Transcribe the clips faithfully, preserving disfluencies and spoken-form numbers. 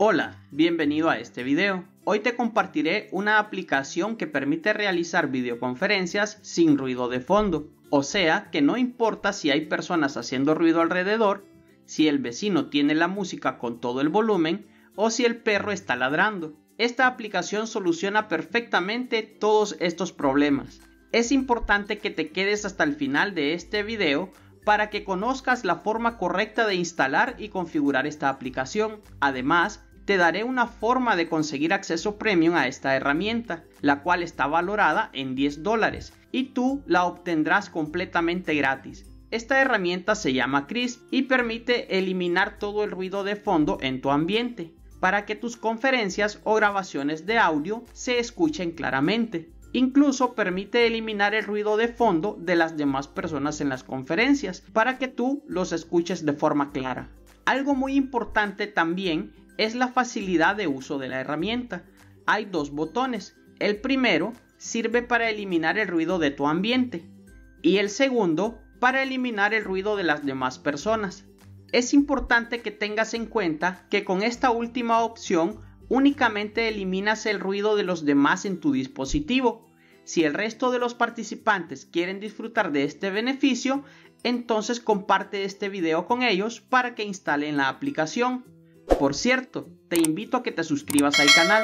Hola, bienvenido a este video. Hoy te compartiré una aplicación que permite realizar videoconferencias sin ruido de fondo, o sea que no importa si hay personas haciendo ruido alrededor, si el vecino tiene la música con todo el volumen o si el perro está ladrando. Esta aplicación soluciona perfectamente todos estos problemas. Es importante que te quedes hasta el final de este video para que conozcas la forma correcta de instalar y configurar esta aplicación. Además, te daré una forma de conseguir acceso premium a esta herramienta, la cual está valorada en diez dólares y tú la obtendrás completamente gratis. Esta herramienta se llama Krisp y permite eliminar todo el ruido de fondo en tu ambiente para que tus conferencias o grabaciones de audio se escuchen claramente. Incluso permite eliminar el ruido de fondo de las demás personas en las conferencias para que tú los escuches de forma clara. Algo muy importante también es la facilidad de uso de la herramienta. Hay dos botones. El primero sirve para eliminar el ruido de tu ambiente y el segundo para eliminar el ruido de las demás personas. Es importante que tengas en cuenta que con esta última opción únicamente eliminas el ruido de los demás en tu dispositivo. Si el resto de los participantes quieren disfrutar de este beneficio, entonces comparte este video con ellos para que instalen la aplicación. Por cierto, te invito a que te suscribas al canal.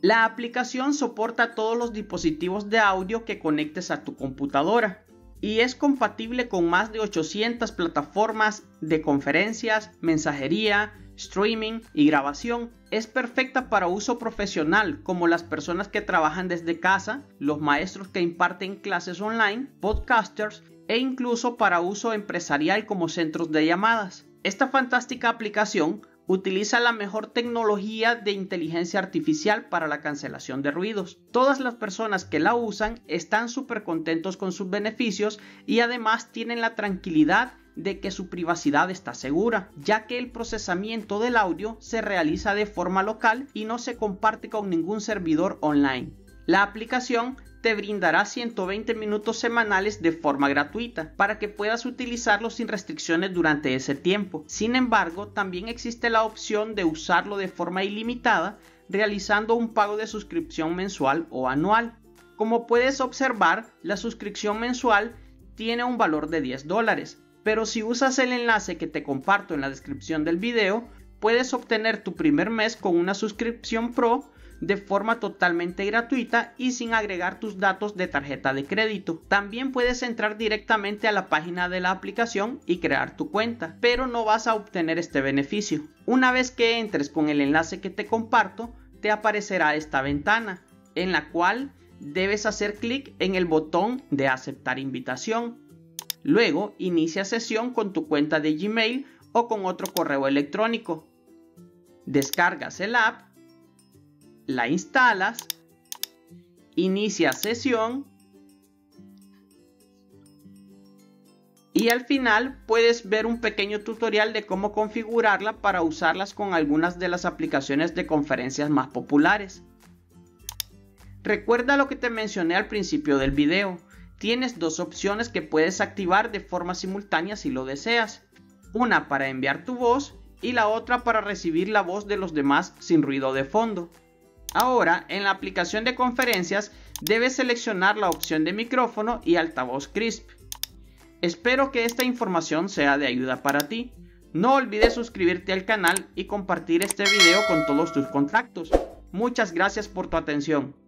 La aplicación soporta todos los dispositivos de audio que conectes a tu computadora y es compatible con más de ochocientas plataformas de conferencias, mensajería, streaming y grabación. Es perfecta para uso profesional, como las personas que trabajan desde casa, los maestros que imparten clases online, podcasters e incluso para uso empresarial como centros de llamadas. Esta fantástica aplicación utiliza la mejor tecnología de inteligencia artificial para la cancelación de ruidos. Todas las personas que la usan están súper contentos con sus beneficios y además tienen la tranquilidad de que su privacidad está segura, ya que el procesamiento del audio se realiza de forma local y no se comparte con ningún servidor online. La aplicación te brindará ciento veinte minutos semanales de forma gratuita para que puedas utilizarlo sin restricciones durante ese tiempo. Sin embargo, también existe la opción de usarlo de forma ilimitada realizando un pago de suscripción mensual o anual. Como puedes observar, la suscripción mensual tiene un valor de diez dólares, pero si usas el enlace que te comparto en la descripción del video, puedes obtener tu primer mes con una suscripción Pro de forma totalmente gratuita y sin agregar tus datos de tarjeta de crédito. También puedes entrar directamente a la página de la aplicación y crear tu cuenta, pero no vas a obtener este beneficio. Una vez que entres con el enlace que te comparto, te aparecerá esta ventana, en la cual debes hacer clic en el botón de aceptar invitación. Luego inicia sesión con tu cuenta de Gmail o con otro correo electrónico. Descargas el app, la instalas, inicia sesión y al final puedes ver un pequeño tutorial de cómo configurarla para usarlas con algunas de las aplicaciones de conferencias más populares. Recuerda lo que te mencioné al principio del video. Tienes dos opciones que puedes activar de forma simultánea si lo deseas. Una para enviar tu voz y la otra para recibir la voz de los demás sin ruido de fondo. Ahora, en la aplicación de conferencias, debes seleccionar la opción de micrófono y altavoz Krisp. Espero que esta información sea de ayuda para ti. No olvides suscribirte al canal y compartir este video con todos tus contactos. Muchas gracias por tu atención.